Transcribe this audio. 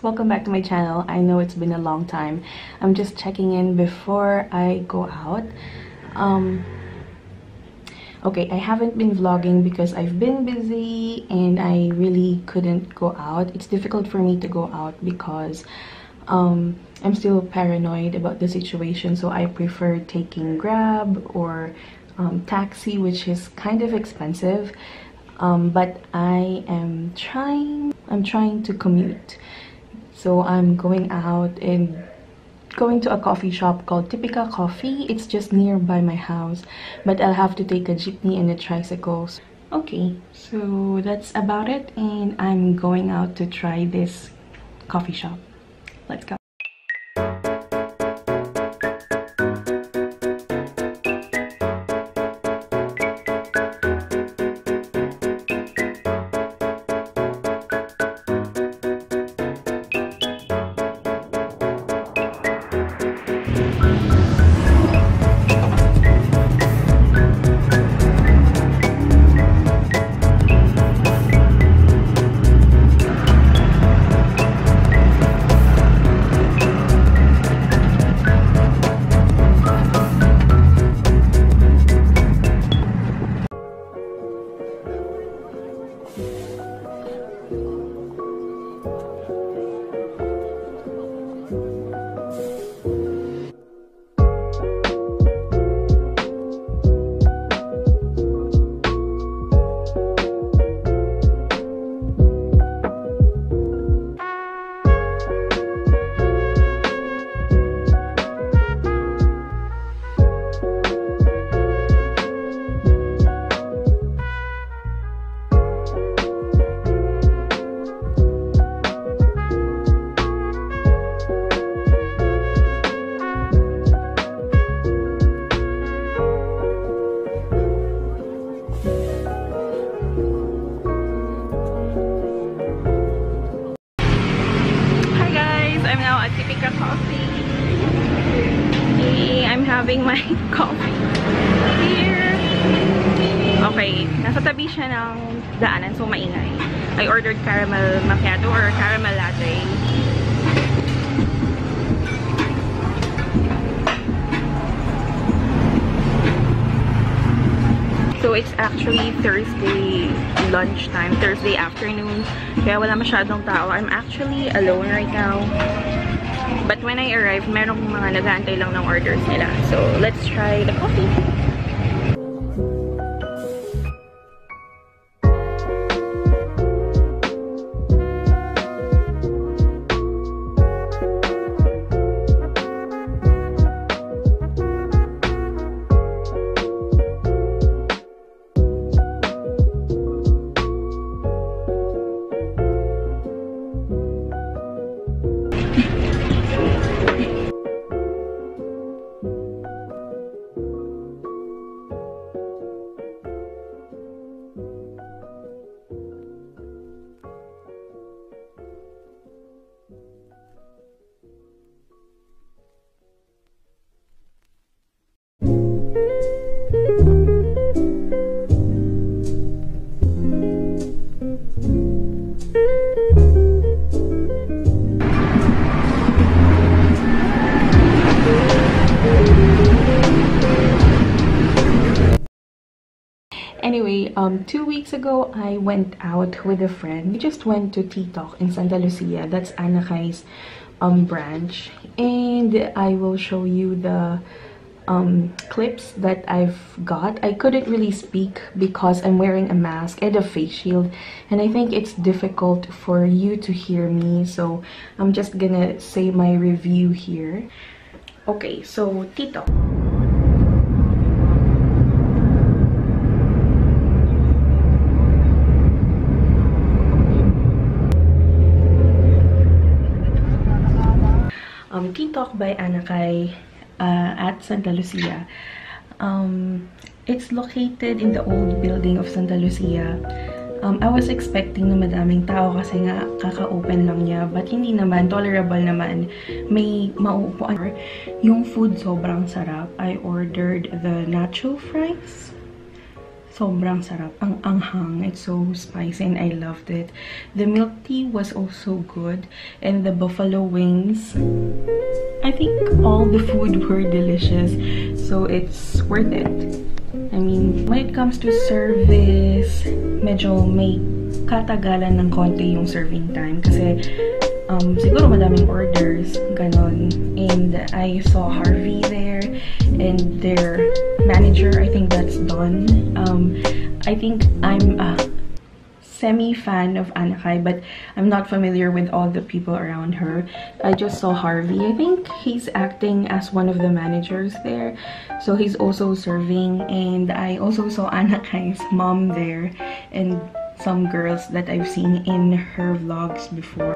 guys, welcome back to my channel. I know it's been a long time. I'm just checking in before I go out. Okay, I haven't been vlogging because I've been busy and I really couldn't go out. It's difficult for me to go out because I'm still paranoid about the situation, so I prefer taking Grab or taxi, which is kind of expensive. But I am trying to commute, so I'm going out and going to a coffee shop called Typica Coffee. It's just nearby my house, but I'll have to take a jeepney and a tricycle. Okay, so that's about it, and I'm going out to try this coffee shop. Let's go. Having my coffee here. Okay, nasa tabi siya ng daanan, so maingay. I ordered caramel macchiato or caramel latte. So it's actually Thursday lunchtime, Thursday afternoon, kaya wala masyadong tao. I'm actually alone right now. But when I arrived, merong mga nag-aantay lang ng orders nila. So, let's try the coffee. Anyway, 2 weeks ago, I went out with a friend. We just went to Tea Talk in Santa Lucia. That's Anna Cay's branch. And I will show you the clips that I've got. I couldn't really speak because I'm wearing a mask and a face shield. And I think it's difficult for you to hear me. So I'm just gonna say my review here. Okay, so Tea Talk. Tea Talk by Anna Cay at Santa Lucia. It's located in the old building of Santa Lucia. I was expecting na madaming tao kasi nga kaka-open lang niya, but hindi naman, tolerable naman. May mauupuan. Yung food sobrang sarap. I ordered the nacho fries. Sobrang sarap. Ang anghang. It's so spicy and I loved it. The milk tea was also good. And the buffalo wings. I think all the food were delicious. So it's worth it. I mean, when it comes to service, medyo may katagalan ng konti yung serving time. Kasi siguro madaming orders, ganon. And I saw Harvey there and their manager. I think that's Don. I think I'm a semi-fan of Anna Cay, but I'm not familiar with all the people around her. I just saw Harvey. I think he's acting as one of the managers there. So he's also serving. And I also saw Anna Cay's mom there. And some girls that I've seen in her vlogs before.